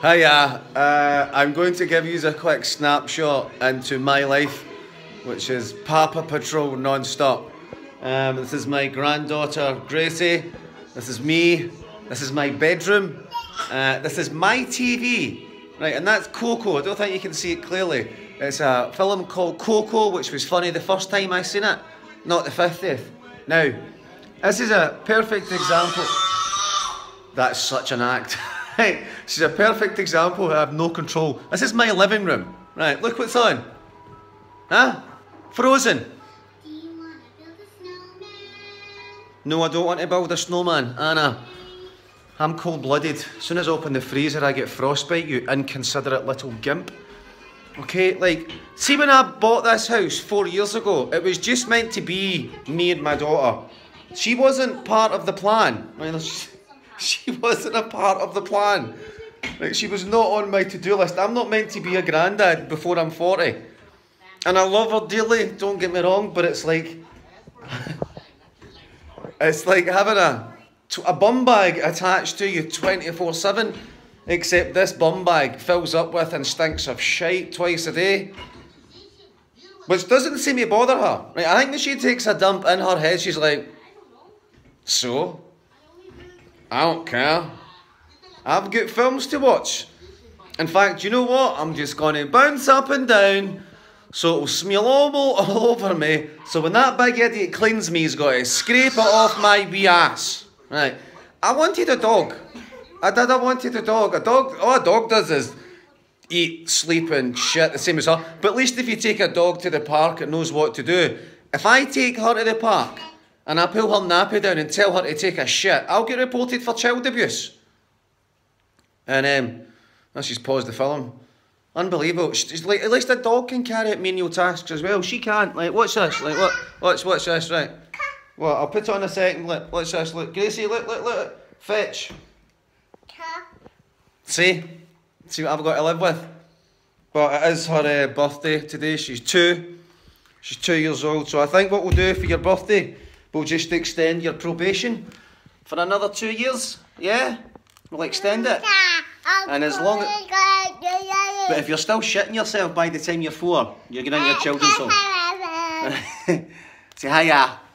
Hiya, I'm going to give you a quick snapshot into my life, which is Papa Patrol non-stop. This is my granddaughter Gracie, this is me, this is my bedroom, this is my TV, right, and that's Coco. I don't think you can see it clearly. It's a film called Coco, which was funny the first time I seen it, not the 50th. Now, this is a perfect example. That's such an act. Right, this is a perfect example. I have no control. This is my living room. Right, look what's on. Huh? Frozen. Do you want to build a snowman? No, I don't want to build a snowman, Anna. I'm cold-blooded. As soon as I open the freezer, I get frostbite, you inconsiderate little gimp. Okay, like, see when I bought this house 4 years ago, it was just meant to be me and my daughter. She wasn't part of the plan. I mean, she wasn't a part of the plan. Like, she was not on my to-do list. I'm not meant to be a granddad before I'm 40. And I love her dearly, don't get me wrong, but it's like... it's like having a bum bag attached to you 24/7, except this bum bag fills up with and stinks of shite twice a day. Which doesn't seem to bother her. Right? I think that she takes a dump in her head, she's like... So? I don't care. I've got films to watch. In fact, you know what? I'm just going to bounce up and down so it'll smell all over me. So when that big idiot cleans me, he's got to scrape it off my wee ass. Right. I wanted a dog. I wanted a dog. All a dog does is eat, sleep and shit, the same as her. But at least if you take a dog to the park, it knows what to do. If I take her to the park and I pull her nappy down and tell her to take a shit, I'll get reported for child abuse. And she's paused the film. Unbelievable. She's like, at least a dog can carry out menial tasks as well. She can't. Like, what's this? Like, what? What's this? Right. Well, I'll put it on a second. Look, what's this? Look, Gracie, look. Fetch. See what I've got to live with. But it is her birthday today. She's two. She's 2 years old. So I think what we'll do for your birthday, we'll just extend your probation for another 2 years, yeah? We'll extend it. And as long as... But if you're still shitting yourself by the time you're 4, you're going to your children's home. Say hiya.